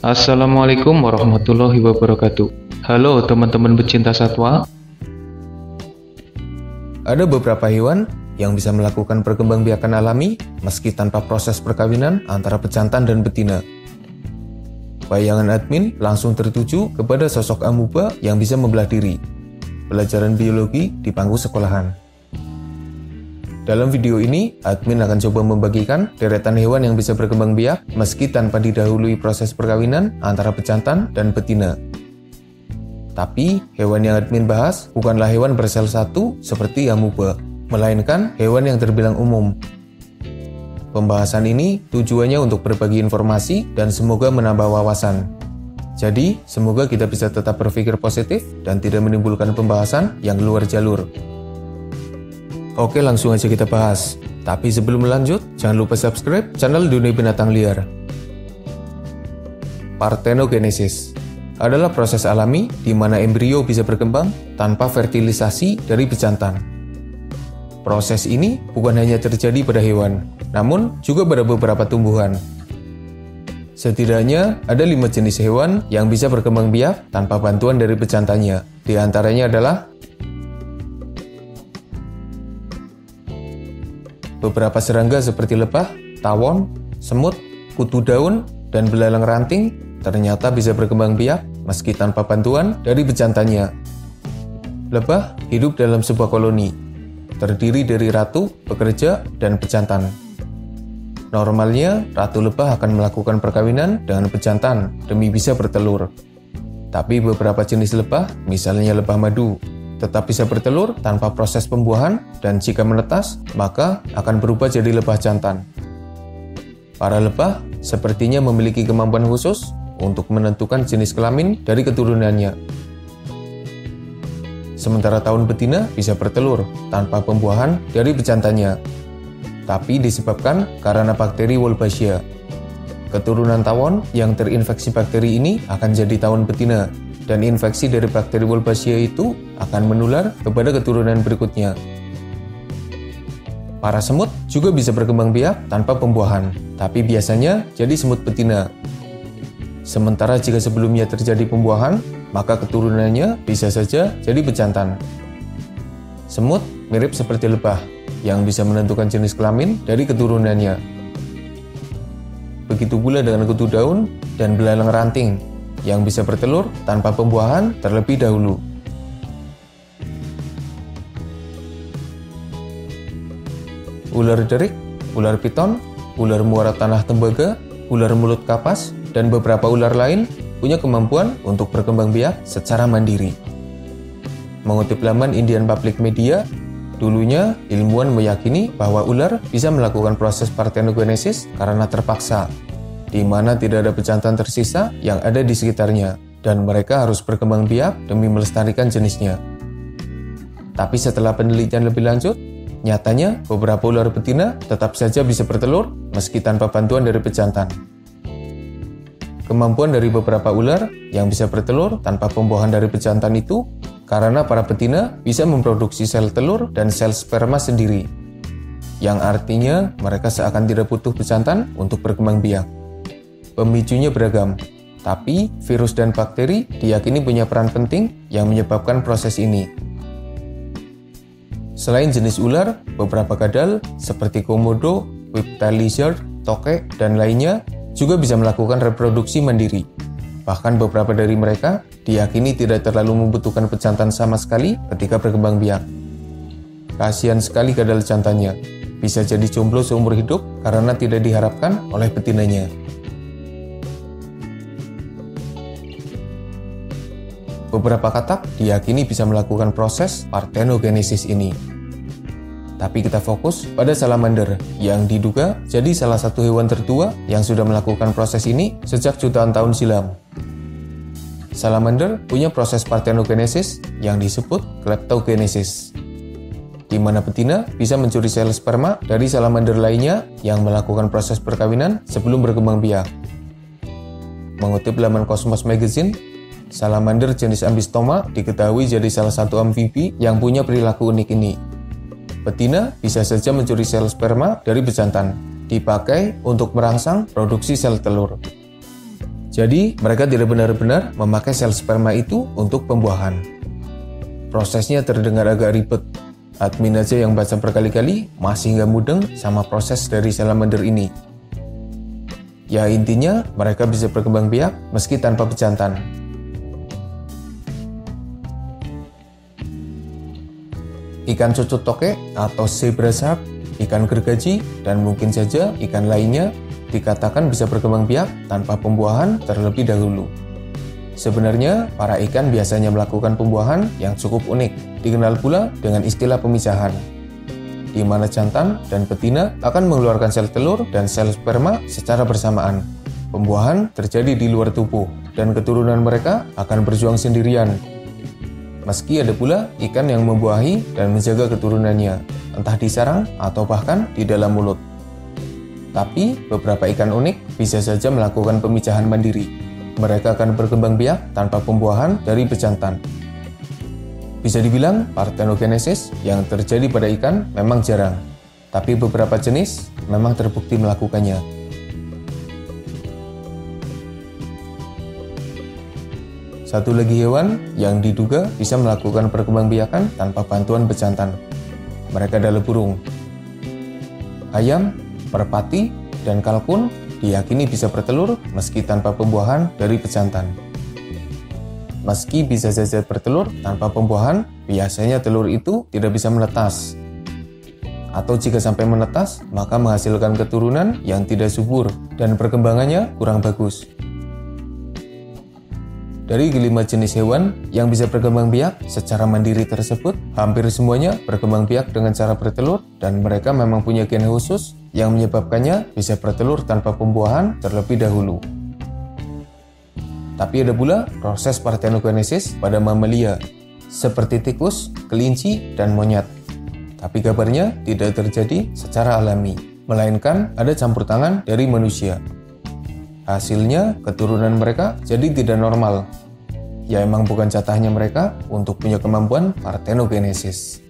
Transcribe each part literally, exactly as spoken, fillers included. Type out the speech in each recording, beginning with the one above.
Assalamualaikum warahmatullahi wabarakatuh. Halo teman-teman pecinta satwa. Ada beberapa hewan yang bisa melakukan perkembangbiakan alami meski tanpa proses perkawinan antara pejantan dan betina. Bayangan admin langsung tertuju kepada sosok amuba yang bisa membelah diri. Pelajaran biologi di bangku sekolahan. Dalam video ini, admin akan coba membagikan deretan hewan yang bisa berkembang biak meski tanpa didahului proses perkawinan antara pejantan dan betina. Tapi, hewan yang admin bahas bukanlah hewan bersel satu seperti amuba, melainkan hewan yang terbilang umum. Pembahasan ini tujuannya untuk berbagi informasi dan semoga menambah wawasan. Jadi, semoga kita bisa tetap berpikir positif dan tidak menimbulkan pembahasan yang luar jalur. Oke, langsung aja kita bahas. Tapi sebelum lanjut, jangan lupa subscribe channel Dunia Binatang Liar. Partenogenesis adalah proses alami di mana embrio bisa berkembang tanpa fertilisasi dari bejantan. Proses ini bukan hanya terjadi pada hewan, namun juga pada beberapa tumbuhan. Setidaknya ada lima jenis hewan yang bisa berkembang biak tanpa bantuan dari bejantannya. Di antaranya adalah beberapa serangga seperti lebah, tawon, semut, kutu daun, dan belalang ranting ternyata bisa berkembang biak meski tanpa bantuan dari bejantannya. Lebah hidup dalam sebuah koloni, terdiri dari ratu, pekerja, dan bejantan. Normalnya, ratu lebah akan melakukan perkawinan dengan bejantan demi bisa bertelur. Tapi beberapa jenis lebah, misalnya lebah madu, tetap bisa bertelur tanpa proses pembuahan dan jika menetas, maka akan berubah jadi lebah jantan. Para lebah sepertinya memiliki kemampuan khusus untuk menentukan jenis kelamin dari keturunannya. Sementara tahun betina bisa bertelur tanpa pembuahan dari bejantannya, tapi disebabkan karena bakteri Wolbachia. Keturunan tawon yang terinfeksi bakteri ini akan jadi tawon betina, dan infeksi dari bakteri Wolbachia itu akan menular kepada keturunan berikutnya. Para semut juga bisa berkembang biak tanpa pembuahan, tapi biasanya jadi semut betina. Sementara jika sebelumnya terjadi pembuahan, maka keturunannya bisa saja jadi bejantan. Semut mirip seperti lebah yang bisa menentukan jenis kelamin dari keturunannya. Begitu pula dengan kutu daun dan belalang ranting yang bisa bertelur tanpa pembuahan terlebih dahulu. Ular derik, ular piton, ular muara tanah tembaga, ular mulut kapas, dan beberapa ular lain punya kemampuan untuk berkembang biak secara mandiri. Mengutip laman Indian Public Media, dulunya ilmuwan meyakini bahwa ular bisa melakukan proses partenogenesis karena terpaksa, di mana tidak ada bejantan tersisa yang ada di sekitarnya, dan mereka harus berkembang biak demi melestarikan jenisnya. Tapi setelah penelitian lebih lanjut, nyatanya beberapa ular betina tetap saja bisa bertelur meski tanpa bantuan dari bejantan. Kemampuan dari beberapa ular yang bisa bertelur tanpa pembuahan dari bejantan itu karena para betina bisa memproduksi sel telur dan sel sperma sendiri, yang artinya mereka seakan tidak butuh bejantan untuk berkembang biak. Pemicunya beragam, tapi virus dan bakteri diyakini punya peran penting yang menyebabkan proses ini. Selain jenis ular, beberapa kadal seperti komodo, whip-tail lizard, tokek, dan lainnya juga bisa melakukan reproduksi mandiri. Bahkan beberapa dari mereka diyakini tidak terlalu membutuhkan pejantan sama sekali ketika berkembang biak. Kasihan sekali kadal jantannya, bisa jadi jomblo seumur hidup karena tidak diharapkan oleh betinanya. Beberapa katak diyakini bisa melakukan proses partenogenesis ini. Tapi kita fokus pada salamander yang diduga jadi salah satu hewan tertua yang sudah melakukan proses ini sejak jutaan tahun silam. Salamander punya proses partenogenesis yang disebut kleptogenesis, di mana betina bisa mencuri sel sperma dari salamander lainnya yang melakukan proses perkawinan sebelum berkembang biak. Mengutip laman Cosmos Magazine, salamander jenis ambystoma diketahui jadi salah satu amfibi yang punya perilaku unik ini. Betina bisa saja mencuri sel sperma dari bejantan, dipakai untuk merangsang produksi sel telur. Jadi, mereka tidak benar-benar memakai sel sperma itu untuk pembuahan. Prosesnya terdengar agak ribet. Admin aja yang baca berkali-kali masih nggak mudeng sama proses dari salamander ini. Ya intinya, mereka bisa berkembang biak meski tanpa pejantan. Ikan cucut tokek atau zebra shark, ikan gergaji, dan mungkin saja ikan lainnya dikatakan bisa berkembang biak tanpa pembuahan terlebih dahulu. Sebenarnya, para ikan biasanya melakukan pembuahan yang cukup unik, dikenal pula dengan istilah pemisahan, di mana jantan dan betina akan mengeluarkan sel telur dan sel sperma secara bersamaan. Pembuahan terjadi di luar tubuh, dan keturunan mereka akan berjuang sendirian. Meski ada pula ikan yang membuahi dan menjaga keturunannya, entah di sarang atau bahkan di dalam mulut. Tapi, beberapa ikan unik bisa saja melakukan pemijahan mandiri. Mereka akan berkembang biak tanpa pembuahan dari pejantan. Bisa dibilang, partenogenesis yang terjadi pada ikan memang jarang, tapi beberapa jenis memang terbukti melakukannya. Satu lagi hewan yang diduga bisa melakukan perkembangbiakan tanpa bantuan pejantan. Mereka adalah burung. Ayam, merpati, dan kalkun diyakini bisa bertelur meski tanpa pembuahan dari pejantan. Meski bisa saja bertelur tanpa pembuahan, biasanya telur itu tidak bisa menetas. Atau jika sampai menetas, maka menghasilkan keturunan yang tidak subur dan perkembangannya kurang bagus. Dari kelima jenis hewan yang bisa berkembang biak secara mandiri tersebut, hampir semuanya berkembang biak dengan cara bertelur, dan mereka memang punya gen khusus yang menyebabkannya bisa bertelur tanpa pembuahan terlebih dahulu. Tapi ada pula proses partenogenesis pada mamalia, seperti tikus, kelinci, dan monyet. Tapi kabarnya tidak terjadi secara alami, melainkan ada campur tangan dari manusia. Hasilnya, keturunan mereka jadi tidak normal. Ya emang bukan jatahnya mereka untuk punya kemampuan partenogenesis.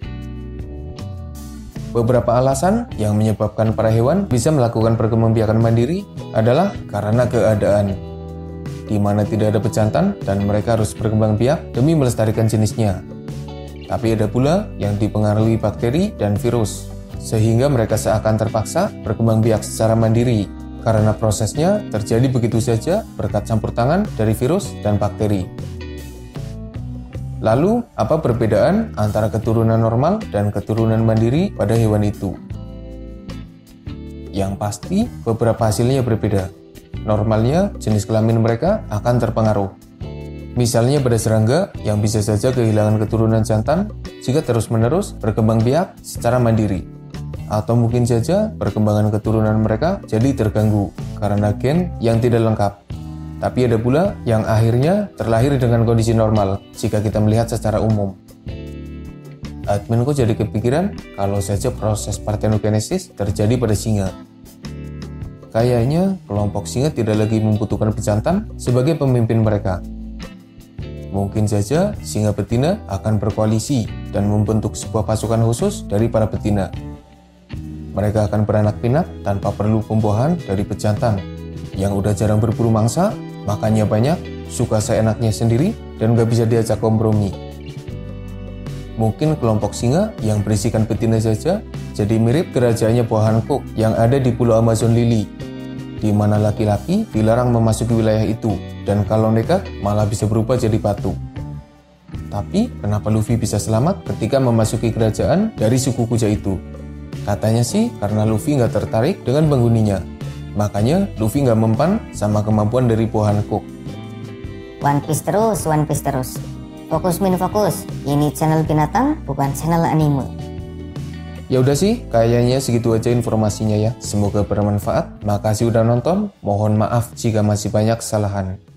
Beberapa alasan yang menyebabkan para hewan bisa melakukan perkembangbiakan mandiri adalah karena keadaan, di mana tidak ada pejantan dan mereka harus berkembang biak demi melestarikan jenisnya. Tapi ada pula yang dipengaruhi bakteri dan virus, sehingga mereka seakan terpaksa berkembang biak secara mandiri. Karena prosesnya terjadi begitu saja berkat campur tangan dari virus dan bakteri. Lalu, apa perbedaan antara keturunan normal dan keturunan mandiri pada hewan itu? Yang pasti, beberapa hasilnya berbeda. Normalnya, jenis kelamin mereka akan terpengaruh. Misalnya pada serangga yang bisa saja kehilangan keturunan jantan jika terus-menerus berkembang biak secara mandiri. Atau mungkin saja perkembangan keturunan mereka jadi terganggu karena gen yang tidak lengkap. Tapi ada pula yang akhirnya terlahir dengan kondisi normal jika kita melihat secara umum. Adminku jadi kepikiran kalau saja proses partenogenesis terjadi pada singa. Kayaknya kelompok singa tidak lagi membutuhkan pejantan sebagai pemimpin mereka. Mungkin saja singa betina akan berkoalisi dan membentuk sebuah pasukan khusus dari para betina. Mereka akan beranak pinak tanpa perlu pembuahan dari pejantan. Yang udah jarang berburu mangsa, makannya banyak, suka seenaknya sendiri, dan gak bisa diajak kompromi. Mungkin kelompok singa yang berisikan betina saja jadi mirip kerajaannya Boa Hancock yang ada di Pulau Amazon Lily, di mana laki-laki dilarang memasuki wilayah itu, dan kalau nekat malah bisa berubah jadi batu. Tapi kenapa Luffy bisa selamat ketika memasuki kerajaan dari suku Kuja itu? Katanya sih karena Luffy nggak tertarik dengan penghuninya. Makanya Luffy nggak mempan sama kemampuan dari Boa Hancock. One Piece terus, One Piece terus. Fokus min fokus, ini channel binatang bukan channel anime. Ya udah sih, kayaknya segitu aja informasinya ya. Semoga bermanfaat. Makasih udah nonton, mohon maaf jika masih banyak kesalahan.